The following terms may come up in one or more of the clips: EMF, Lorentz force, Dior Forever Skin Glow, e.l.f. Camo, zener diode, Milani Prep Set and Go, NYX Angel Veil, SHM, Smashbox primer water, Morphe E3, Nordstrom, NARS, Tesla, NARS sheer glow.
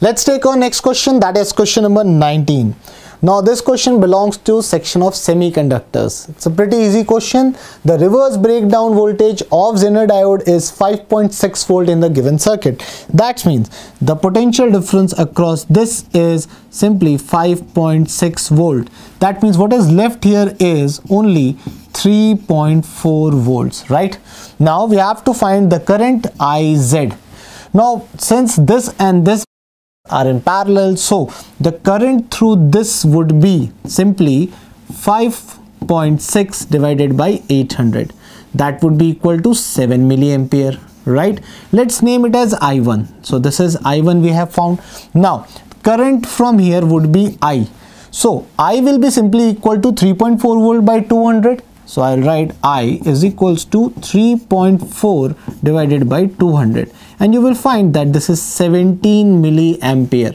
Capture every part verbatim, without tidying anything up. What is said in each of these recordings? Let's take our next question, that is question number nineteen. Now this question belongs to section of semiconductors. It's a pretty easy question. The reverse breakdown voltage of zener diode is five point six volt in the given circuit. That means the potential difference across this is simply five point six volt. That means what is left here is only three point four volts, right? Now we have to find the current I Z. Now since this and this are in parallel, so the current through this would be simply five point six divided by eight hundred. That would be equal to seven milliampere, right? Let's name it as I one. So this is I one we have found. Now current from here would be I. So I will be simply equal to three point four volt by two hundred. So I'll write I is equals to three point four divided by two hundred, and you will find that this is seventeen milliampere.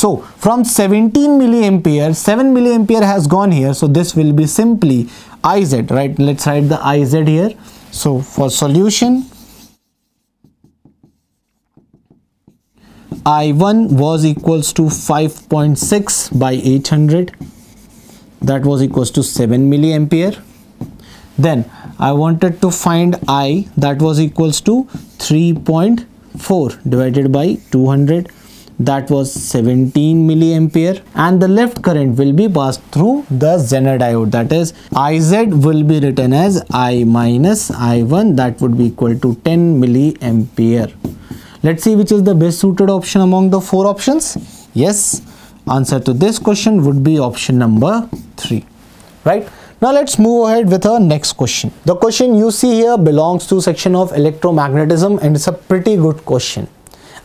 So from seventeen milliampere, seven milliampere has gone here, so this will be simply I Z, right? Let's write the I Z here. So for solution, I one was equals to five point six by eight hundred, that was equals to seven milliampere. Then I wanted to find I, that was equals to three point four divided by two hundred, that was seventeen milliampere, and the left current will be passed through the zener diode, that is I Z will be written as I minus I one, that would be equal to ten milliampere. Let's see which is the best suited option among the four options. Yes, answer to this question would be option number three, right? Now let's move ahead with our next question. The question you see here belongs to section of electromagnetism, and it's a pretty good question.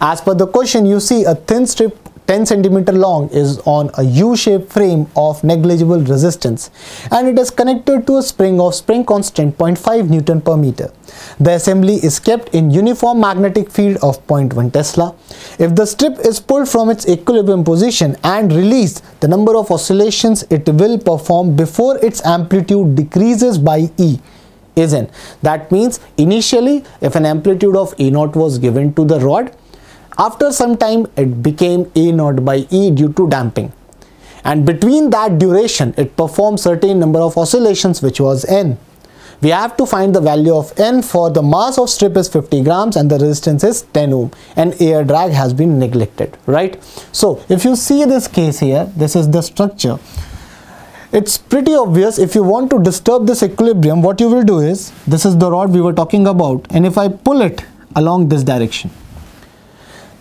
As per the question, you see a thin strip ten centimeter long is on a U-shaped frame of negligible resistance, and it is connected to a spring of spring constant zero point five newton per meter. The assembly is kept in uniform magnetic field of zero point one tesla. If the strip is pulled from its equilibrium position and released, the number of oscillations it will perform before its amplitude decreases by E is n. That means initially if an amplitude of E zero was given to the rod, after some time it became A zero by E due to damping, and between that duration it performed certain number of oscillations which was n. We have to find the value of n for the mass of strip is fifty grams and the resistance is ten ohm, and air drag has been neglected, right? So if you see this case here, this is the structure. It's pretty obvious, if you want to disturb this equilibrium, what you will do is, this is the rod we were talking about, and if I pull it along this direction,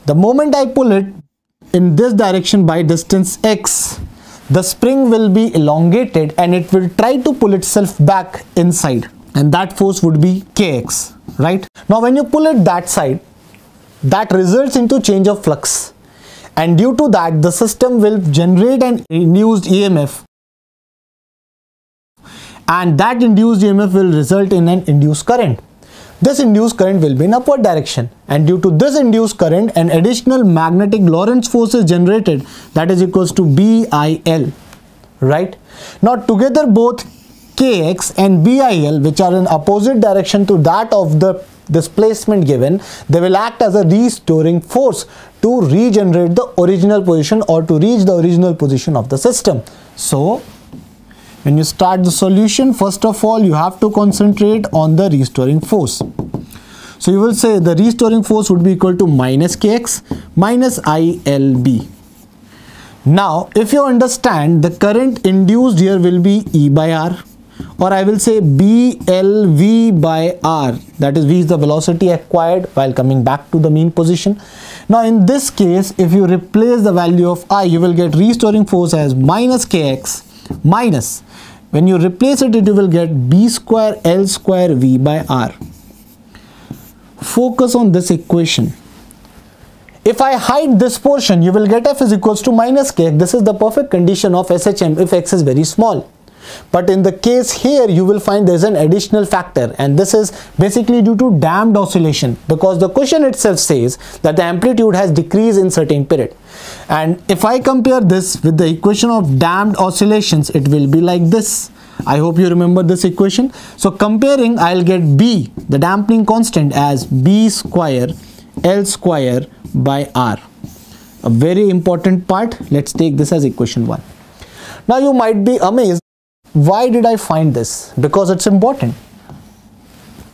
the moment I pull it in this direction by distance x, the spring will be elongated and it will try to pull itself back inside, and that force would be kx, right? Now when you pull it that side, that results into change of flux, and due to that the system will generate an induced E M F, and that induced E M F will result in an induced current. This induced current will be in upward direction, and due to this induced current an additional magnetic Lorentz force is generated, that is equals to B I L, right? Now together both K X and B I L, which are in opposite direction to that of the displacement given, they will act as a restoring force to regenerate the original position or to reach the original position of the system. So when you start the solution, first of all you have to concentrate on the restoring force. So you will say the restoring force would be equal to minus K X minus I L B. Now if you understand, the current induced here will be E by R, or I will say B L V by R, that is V is the velocity acquired while coming back to the mean position. Now in this case, if you replace the value of I, you will get restoring force as minus K X minus, when you replace it, you will get B square L square V by R. Focus on this equation. If I hide this portion, you will get F is equals to minus K. This is the perfect condition of S H M if X is very small. But in the case here, you will find there is an additional factor, and this is basically due to damped oscillation, because the question itself says that the amplitude has decreased in certain period. And if I compare this with the equation of damped oscillations, it will be like this. I hope you remember this equation. So comparing, I'll get B, the dampening constant, as B square L square by R. a very important part. Let's take this as equation one. Now you might be amazed, why did I find this? Because it's important.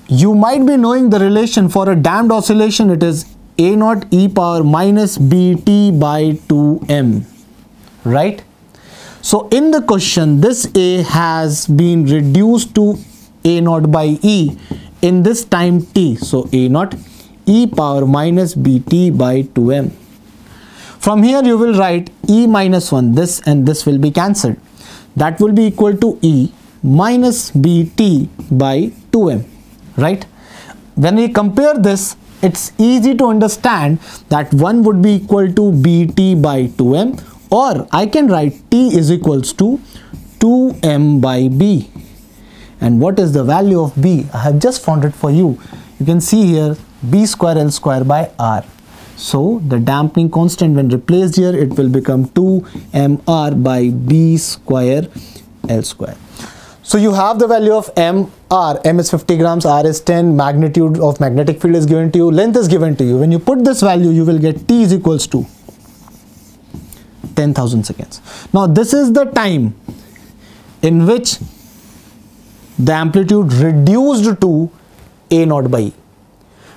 You might be knowing the relation for a damped oscillation. It is a naught e power minus bt by two m, right? So in the question, this a has been reduced to a naught by e in this time t. So a naught e power minus bt by two m. From here you will write e minus one, this and this will be cancelled. That will be equal to e minus bt by two m, right? When we compare this, it's easy to understand that one would be equal to bt by two m, or I can write t is equals to two m by b. And what is the value of b? I have just found it for you. You can see here b square l square by r. So the damping constant when replaced here, it will become two m r by b square l square. So you have the value of m, r, m is fifty grams, r is ten, magnitude of magnetic field is given to you, length is given to you. When you put this value, you will get t is equals to ten thousand seconds. Now this is the time in which the amplitude reduced to a naught by e.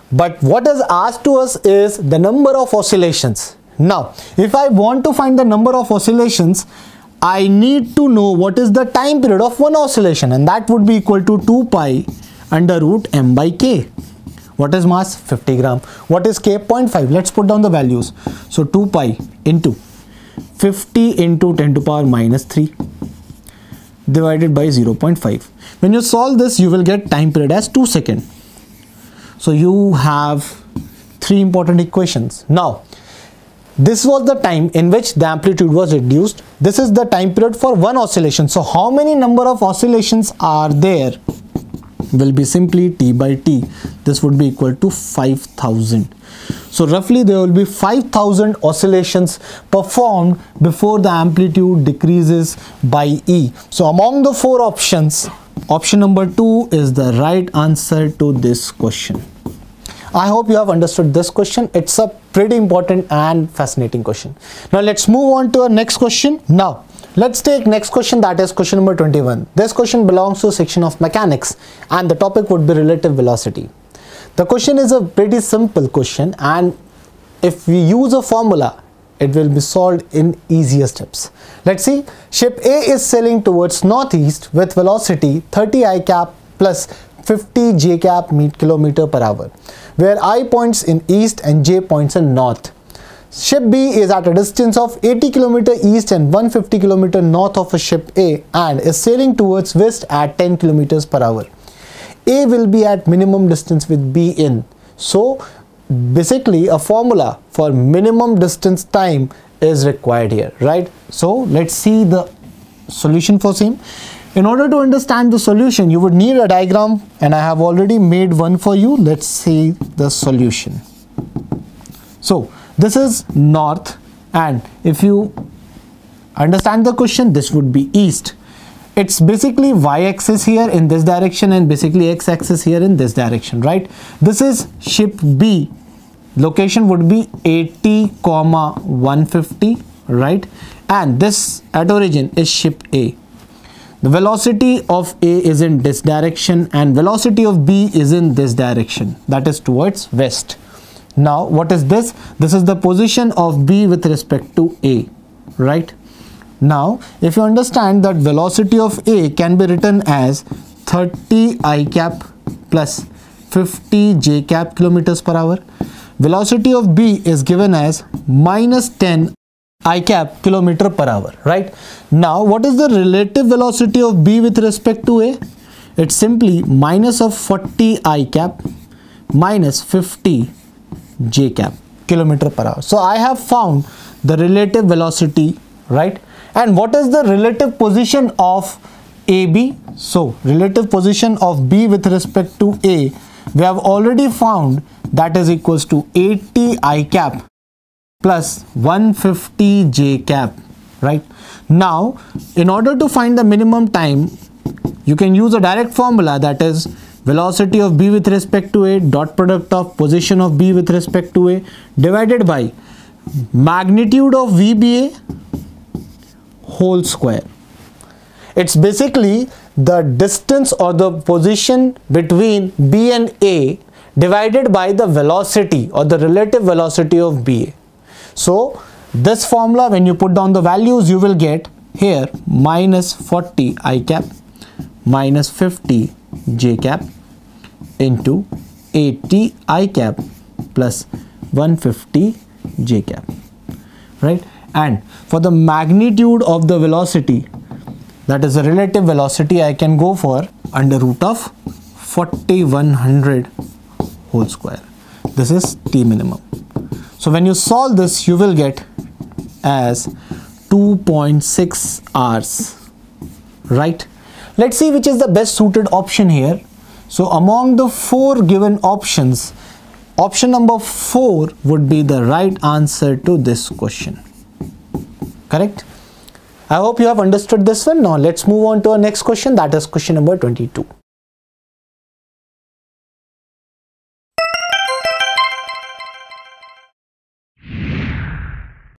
But what is asked to us is the number of oscillations. Now, if I want to find the number of oscillations, I need to know what is the time period of one oscillation, and that would be equal to two pi under root m by k. What is mass? fifty gram. What is k? zero point five. Let's put down the values. So two pi into fifty into ten to the power minus three divided by zero point five. When you solve this, you will get time period as two seconds. So you have three important equations. Now, this was the time in which the amplitude was reduced. This is the time period for one oscillation. So how many number of oscillations are there will be simply t by t. This would be equal to five thousand. So roughly there will be five thousand oscillations performed before the amplitude decreases by e. So among the four options, option number two is the right answer to this question. I hope you have understood this question. It's a pretty important and fascinating question. Now let's move on to our next question. Now let's take next question, that is question number twenty-one. This question belongs to a section of mechanics and the topic would be relative velocity. The question is a pretty simple question, and if we use a formula, it will be solved in easier steps. Let's see. Ship A is sailing towards northeast with velocity thirty i cap plus fifty j cap meter per hour, where I points in east and j points in north. Ship B is at a distance of eighty kilometers east and one hundred fifty kilometers north of a ship A and is sailing towards west at ten kilometers per hour. A will be at minimum distance with B in. So basically a formula for minimum distance time is required here, right? So let's see the solution for same. In order to understand the solution, you would need a diagram, and I have already made one for you. Let's see the solution. So this is north, and if you understand the question, this would be east. It's basically y-axis here in this direction and basically x-axis here in this direction, right? This is ship B. Location would be eighty, one fifty, right? And this at origin is ship A. The velocity of A is in this direction and velocity of B is in this direction, that is towards west. Now, what is this? This is the position of B with respect to A, right? Now, if you understand that velocity of A can be written as thirty i cap plus fifty j cap kilometers per hour. Velocity of B is given as minus ten i cap kilometer per hour, right? Now, what is the relative velocity of B with respect to A? It's simply minus of forty i cap minus fifty j cap kilometer per hour. So, I have found the relative velocity, right? And what is the relative position of A B? So, relative position of B with respect to A, we have already found that is equals to eighty i cap plus one hundred fifty j cap, right? Now, in order to find the minimum time, you can use a direct formula, that is velocity of B with respect to A dot product of position of B with respect to A divided by magnitude of V B A whole square. It's basically the distance or the position between B and A divided by the velocity or the relative velocity of B A. So this formula, when you put down the values, you will get here minus forty I cap minus fifty J cap into eighty I cap plus one hundred fifty J cap, right? And for the magnitude of the velocity, that is the relative velocity, I can go for under root of forty-one hundred whole square. This is T minimum. So when you solve this, you will get as two point six hours, right? Let's see which is the best suited option here. So among the four given options, option number four would be the right answer to this question. Correct? I hope you have understood this one. Now let's move on to our next question, that is question number twenty-two.